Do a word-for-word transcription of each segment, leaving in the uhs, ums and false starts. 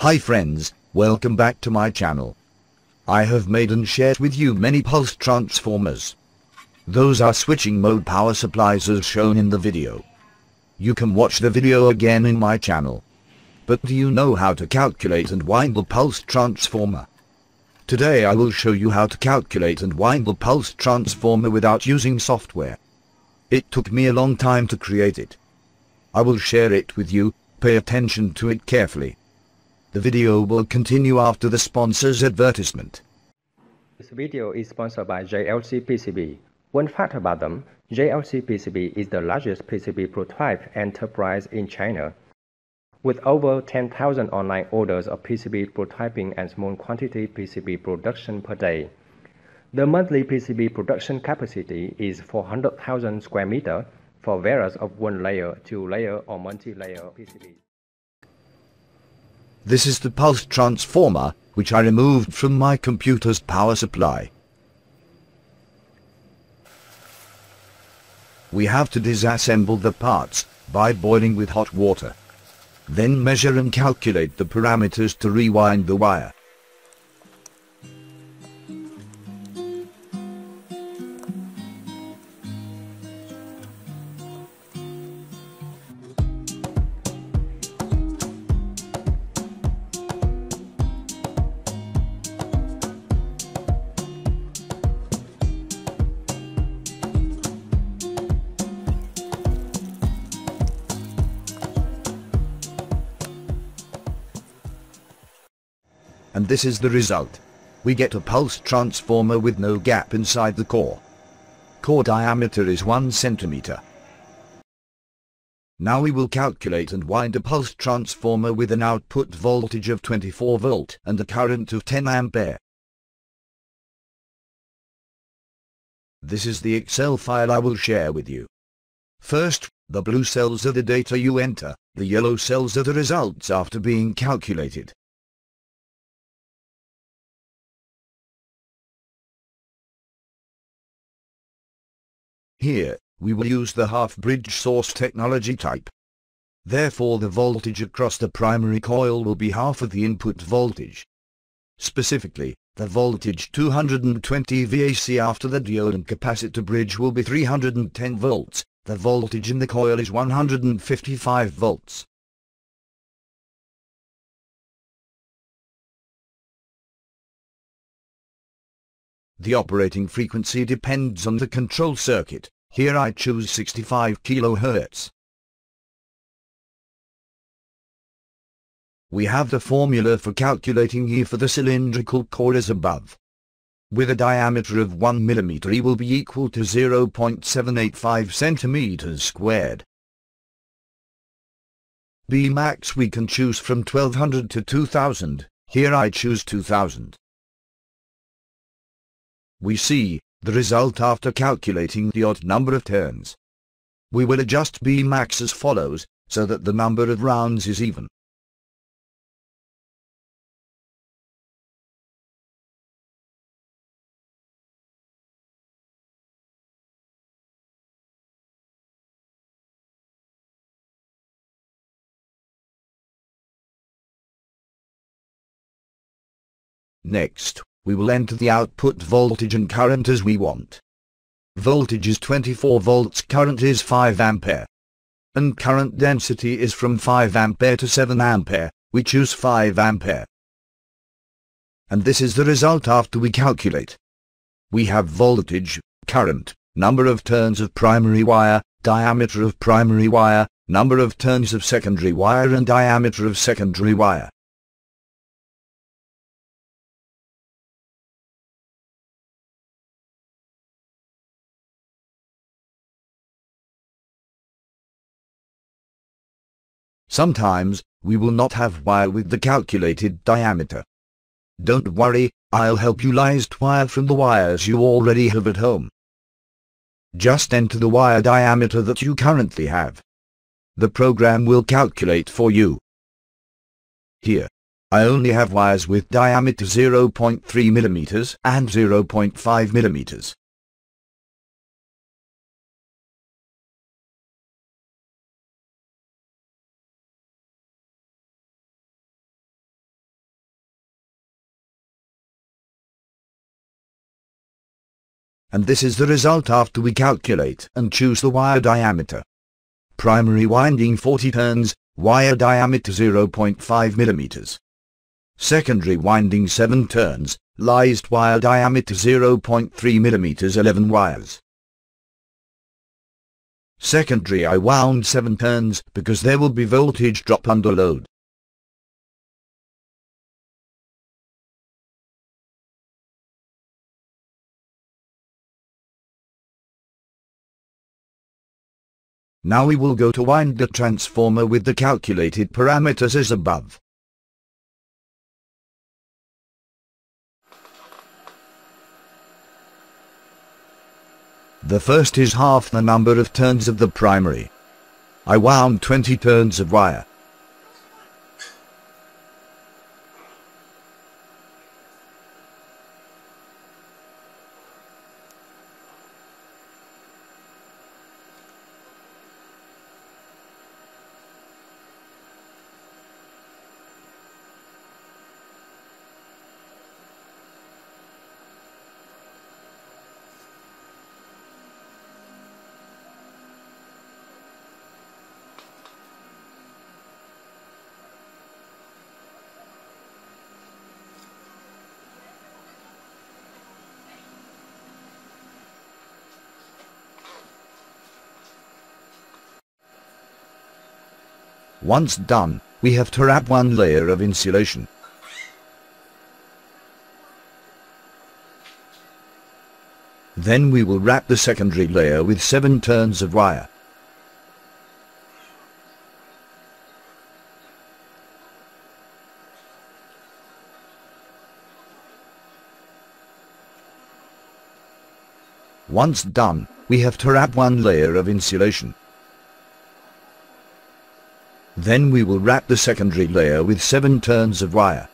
Hi friends, welcome back to my channel. I have made and shared with you many pulse transformers. Those are switching mode power supplies as shown in the video. You can watch the video again in my channel. But do you know how to calculate and wind the pulse transformer? Today I will show you how to calculate and wind the pulse transformer without using software. It took me a long time to create it. I will share it with you, pay attention to it carefully. The video will continue after the sponsor's advertisement. This video is sponsored by J L C P C B. One fact about them, J L C P C B is the largest P C B prototype enterprise in China. With over ten thousand online orders of P C B prototyping and small quantity P C B production per day. The monthly P C B production capacity is four hundred thousand square meter for various of one layer, two layer or multi-layer P C B. This is the pulse transformer, which I removed from my computer's power supply. We have to disassemble the parts by boiling with hot water. Then measure and calculate the parameters to rewind the wire. And this is the result. We get a pulse transformer with no gap inside the core. Core diameter is one centimeter. Now we will calculate and wind a pulse transformer with an output voltage of twenty-four volt and a current of ten ampere. This is the Excel file I will share with you. First, the blue cells are the data you enter, the yellow cells are the results after being calculated. Here, we will use the half-bridge source technology type. Therefore the voltage across the primary coil will be half of the input voltage. Specifically, the voltage two hundred twenty V A C after the diode and capacitor bridge will be three hundred ten volts, the voltage in the coil is one hundred fifty-five volts. The operating frequency depends on the control circuit, here I choose sixty-five kilohertz. We have the formula for calculating E for the cylindrical core as above. With a diameter of one millimeter E will be equal to zero point seven eight five centimeters squared. B max we can choose from twelve hundred to two thousand, here I choose two thousand. We see the result after calculating the odd number of turns. We will adjust B max as follows, so that the number of rounds is even. Next, we will enter the output voltage and current as we want. Voltage is twenty-four volts, current is five ampere. And current density is from five ampere to seven ampere, we choose five ampere. And this is the result after we calculate. We have voltage, current, number of turns of primary wire, diameter of primary wire, number of turns of secondary wire and diameter of secondary wire. Sometimes, we will not have wire with the calculated diameter. Don't worry, I'll help you list wire from the wires you already have at home. Just enter the wire diameter that you currently have. The program will calculate for you. Here, I only have wires with diameter zero point three millimeters and zero point five millimeters. and this is the result after we calculate and choose the wire diameter. Primary winding forty turns, wire diameter zero point five millimeters. Secondary winding seven turns, lysed wire diameter zero point three millimeters, eleven wires. Secondary I wound seven turns because there will be voltage drop under load. Now we will go to wind the transformer with the calculated parameters as above. The first is half the number of turns of the primary. I wound twenty turns of wire. Once done, we have to wrap one layer of insulation. Then we will wrap the secondary layer with seven turns of wire. Once done, we have to wrap one layer of insulation. Then we will wrap the secondary layer with seven turns of wire.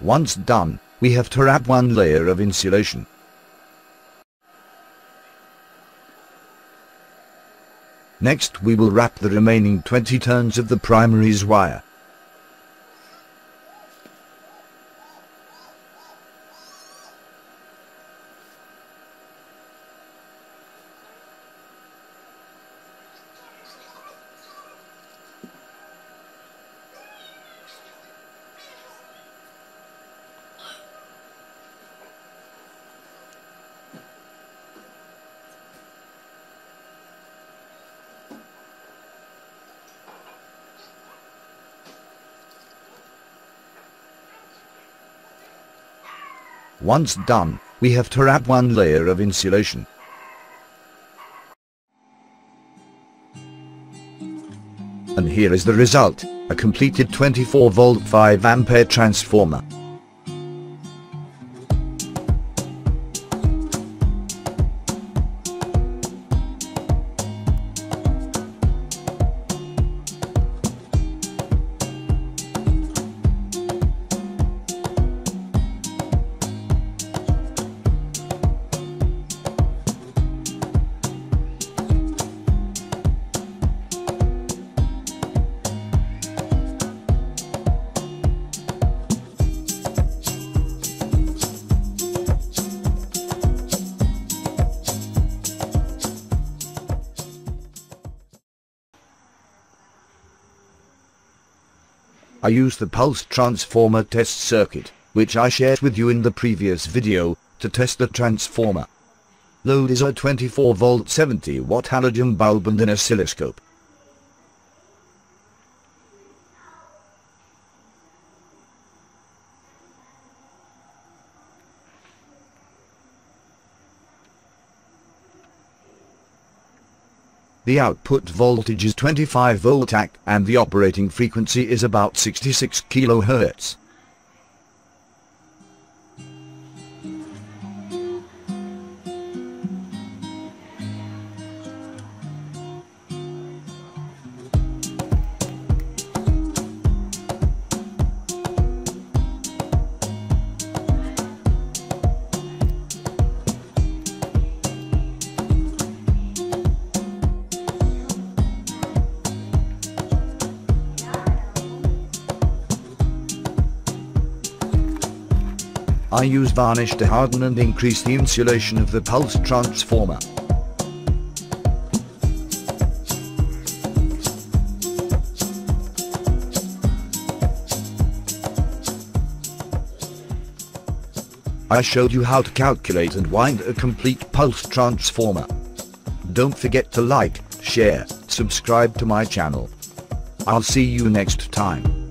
Once done, we have to wrap one layer of insulation. Next we will wrap the remaining twenty turns of the primary's wire. Once done, we have to wrap one layer of insulation. And here is the result, a completed twenty-four volt five ampere transformer. I used the pulse transformer test circuit, which I shared with you in the previous video, to test the transformer. Load is a twenty-four volt seventy watt halogen bulb and an oscilloscope. The output voltage is twenty-five volt A C and the operating frequency is about sixty-six kilohertz. I use varnish to harden and increase the insulation of the pulse transformer. I showed you how to calculate and wind a complete pulse transformer. Don't forget to like, share, subscribe to my channel. I'll see you next time.